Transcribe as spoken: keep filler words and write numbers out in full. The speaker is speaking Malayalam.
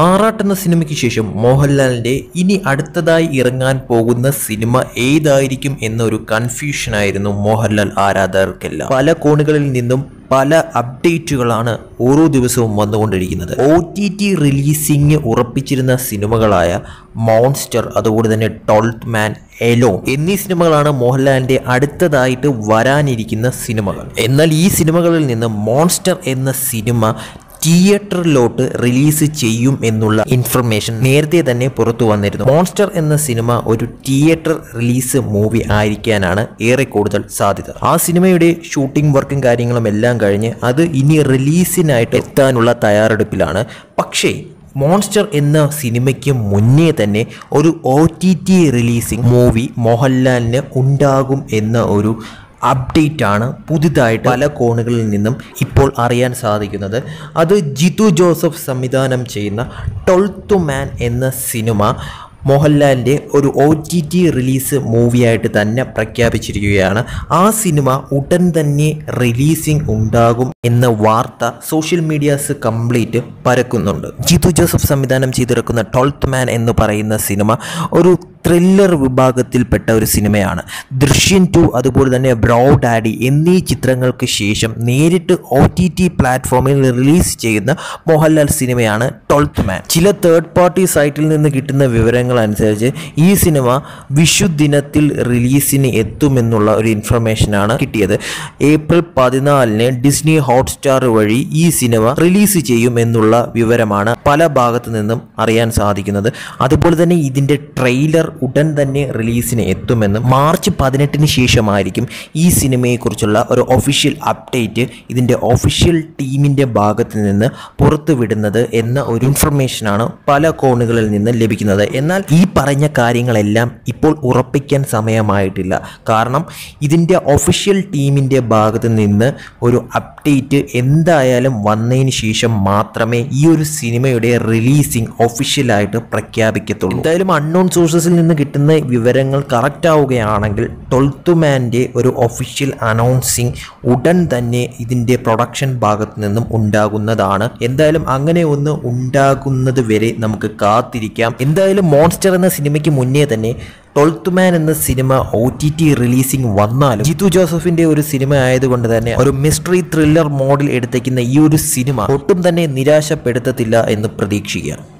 Arat and the Cinemicisham, Mohanlal Day, Ini Adtadai Irangan Poguna cinema, Ada Irikim in the confusion Ireno, Mohanlal Aradar Kella, Pala Conical Nindum. Pala update Galana, Uru Diviso Mandondina. O T T releasing Urapichirina cinema galaya, Monster, other than a twelfth Man alone. In this cinema, Mohanlal De Aditha to Varanidikina cinema. In the Lee cinema in the Monster in the cinema. Theatre lot release cheyum ennulla information nerthe thanne poruthu vanirunnu monster enna cinema oru theatre release movie aayirikkanana ere kodal sadhyatha aa cinemayude shooting workum karyangalum ellam kazhinje adu ini release inayittu ethanulla thayareduppilana pakshe Monster in the cinema മുന്നേ തന്നെ ഒരു O T T releasing movie മോഹൻലാലിനെ ഉണ്ടാകും എന്ന ഒരു Update on Pudita, Pala Conical Ninum, Ipol Arian Sadikanada, other Jitu Joseph Samidanam China, twelfth Man in the cinema. Mohanlal De ഒരു O T T release movie ആയിട്ട് തന്നെ പ്രഖ്യാപിച്ചിരിക്കുകയാണ് ആ സിനിമ ഉടൻ തന്നെ റിലീസിംഗ് ഉണ്ടാകും എന്ന വാർത്ത സോഷ്യൽ മീഡിയാസ് കംപ്ലീറ്റ് പരക്കുന്നുണ്ട് ജിതു ജോസഫ് സംവിധാനം ചെയ്തിരിക്കുന്ന twelfth Man എന്ന് പറയുന്ന സിനിമ ഒരു ത്രില്ലർ വിഭാഗത്തിൽപ്പെട്ട ഒരു സിനിമയാണ് ദൃശ്യം രണ്ട് അതുപോലെ തന്നെ ബ്രോ ഡാഡി എന്നീ ചിത്രങ്ങൾക്ക് ശേഷം നേരിട്ട് O T T പ്ലാറ്റ്ഫോമിൽ റിലീസ് ചെയ്യുന്ന മോഹൻലാൽ സിനിമയാണ് twelfth Man ചില തേർഡ് പാർട്ടി സൈറ്റിൽ നിന്ന് കിട്ടുന്ന വിവരങ്ങൾ അനുസരിച്ച് ഈ സിനിമ വിഷു ദിനത്തിൽ റിലീസിന് എത്തുമെന്നുള്ള ഒരു ഇൻഫർമേഷൻ ആണ് കിട്ടിയത് ഏപ്രിൽ പതിനാല് ന് ഡിസ്നി ഹോട്ട്സ്റ്റാർ വഴി ഈ സിനിമ റിലീസ് ചെയ്യുമെന്നുള്ള വിവരമാണ് പല ഭാഗത്തു നിന്നും അറിയാൻ സാധിക്കുന്നത് അതുപോലെ തന്നെ ഇതിന്റെ ട്രെയിലർ ഉടൻ തന്നെ റിലീസിന് എത്തുമെന്നും മാർച്ച് പതിനെട്ട് ന് ശേഷമായിരിക്കും ഈ സിനിമയെക്കുറിച്ചുള്ള ഒരു ഒഫീഷ്യൽ അപ്ഡേറ്റ് ഇതിന്റെ ഒഫീഷ്യൽ ടീമിന്റെ ഭാഗത്തു നിന്ന് പുറത്തുവിടുന്നത് എന്ന ഒരു ഇൻഫർമേഷൻ ആണ് പല കോണുകളിൽ നിന്ന് ലഭിക്കുന്നത് എന്നാൽ ഈ പറഞ്ഞ കാര്യങ്ങളെല്ലാം ഇപ്പോൾ ഉറപ്പിക്കാൻ സമയമായിട്ടില്ല കാരണം ഇതിന്റെ ഒഫീഷ്യൽ ടീമിന്റെ ഭാഗത്തു നിന്ന് ഒരു അപ്ഡേറ്റ് എന്തായാലും വന്നതിന് ശേഷം മാത്രമേ ഈ ഒരു സിനിമയുടെ റിലീസിംഗ് ഒഫീഷ്യൽ ആയിട്ട് പ്രഖ്യാപിക്കത്തുള്ളൂ എന്തായാലും അൺനോൺ സോഴ്സസിൽ നിന്ന് കിട്ടുന്ന വിവരങ്ങൾ കറക്റ്റ് ആവുകയാണെങ്കിൽ twelfth മാൻറെ ഒരു ഒഫീഷ്യൽ അനൗൺസിംഗ് ഉടൻ തന്നെ ഇതിന്റെ പ്രൊഡക്ഷൻ ഭാഗത്തു നിന്നും ഉണ്ടാകുന്നതാണ് എന്തായാലും അങ്ങനെ ഒന്ന് ഉണ്ടാകുന്നത് വരെ നമുക്ക് കാത്തിരിക്കാം എന്തായാലും Monster in the cinema ki munne thanne twelfth Man in the cinema O T T releasing vannalu Jitu Joseph inde oru cinema ayedukond thanne oru mystery thriller model eduthekina ee oru cinema ottum thanne nirashapeduttathilla ennu pradeekshikka